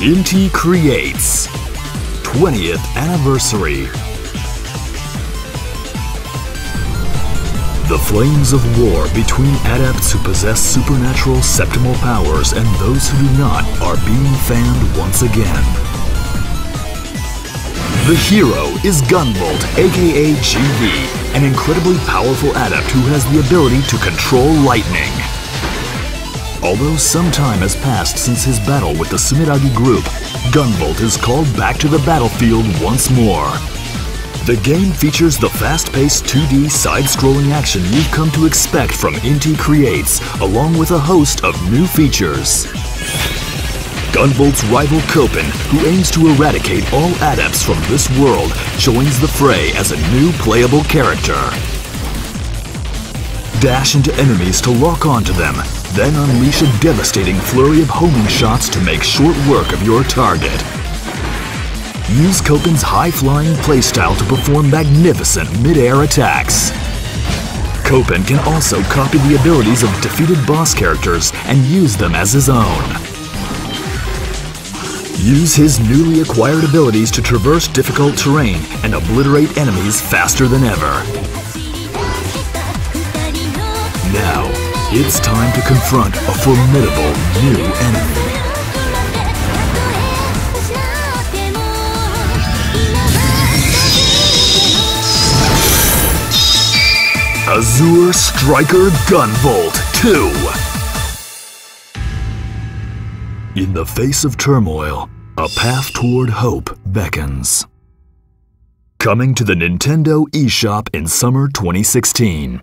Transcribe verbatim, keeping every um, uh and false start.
Inti Creates twentieth Anniversary. The flames of war between adepts who possess supernatural septimal powers and those who do not are being fanned once again. The hero is Gunvolt, aka G V, an incredibly powerful adept who has the ability to control lightning. Although some time has passed since his battle with the Sumiragi group, Gunvolt is called back to the battlefield once more. The game features the fast-paced two D side-scrolling action you've come to expect from Inti Creates, along with a host of new features. Gunvolt's rival Copen, who aims to eradicate all adepts from this world, joins the fray as a new playable character. Dash into enemies to lock onto them, then unleash a devastating flurry of homing shots to make short work of your target. Use Copen's high-flying playstyle to perform magnificent mid-air attacks. Copen can also copy the abilities of defeated boss characters and use them as his own. Use his newly acquired abilities to traverse difficult terrain and obliterate enemies faster than ever. Now, it's time to confront a formidable new enemy. Azure Striker Gunvolt two. In the face of turmoil, a path toward hope beckons. Coming to the Nintendo eShop in summer twenty sixteen.